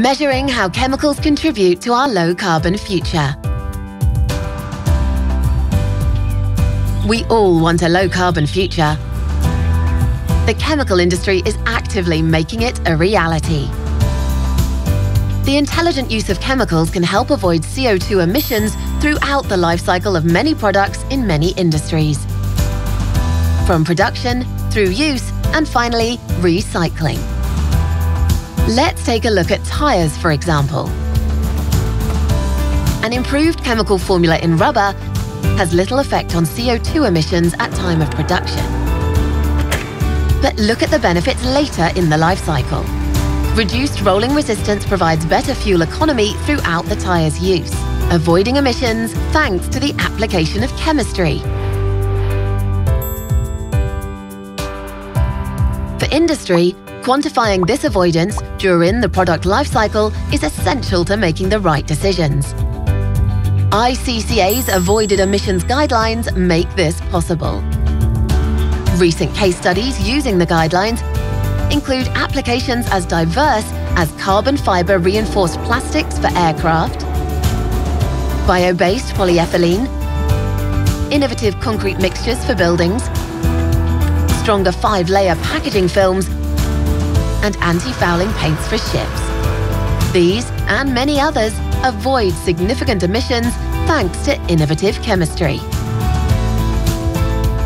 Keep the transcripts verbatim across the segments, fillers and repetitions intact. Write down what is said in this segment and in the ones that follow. measuring how chemicals contribute to our low-carbon future. We all want a low-carbon future. The chemical industry is actively making it a reality. The intelligent use of chemicals can help avoid C O two emissions throughout the life cycle of many products in many industries, from production through use and finally recycling. Let's take a look at tyres, for example. An improved chemical formula in rubber has little effect on C O two emissions at time of production. But look at the benefits later in the life cycle. Reduced rolling resistance provides better fuel economy throughout the tyre's use, avoiding emissions thanks to the application of chemistry. For industry, quantifying this avoidance during the product life cycle is essential to making the right decisions. I C C A's Avoided Emissions Guidelines make this possible. Recent case studies using the guidelines include applications as diverse as carbon fiber reinforced plastics for aircraft, bio-based polyethylene, innovative concrete mixtures for buildings, stronger five-layer packaging films, and anti-fouling paints for ships. These and many others avoid significant emissions thanks to innovative chemistry.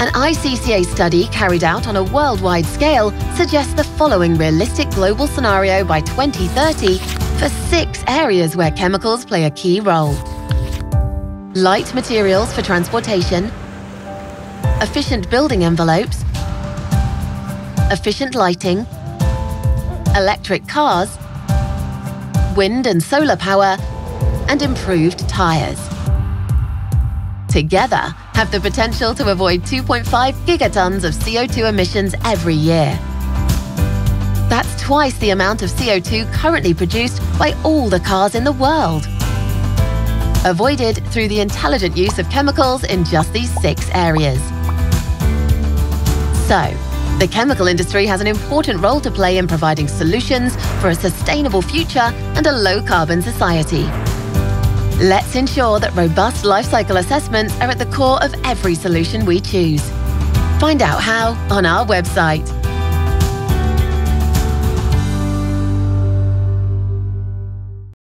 An I C C A study carried out on a worldwide scale suggests the following realistic global scenario by twenty thirty for six areas where chemicals play a key role: light materials for transportation, efficient building envelopes, efficient lighting, electric cars, wind and solar power, and improved tyres. Together, have the potential to avoid two point five gigatons of C O two emissions every year. That's twice the amount of C O two currently produced by all the cars in the world, avoided through the intelligent use of chemicals in just these six areas. So, the chemical industry has an important role to play in providing solutions for a sustainable future and a low-carbon society. Let's ensure that robust life cycle assessments are at the core of every solution we choose. Find out how on our website.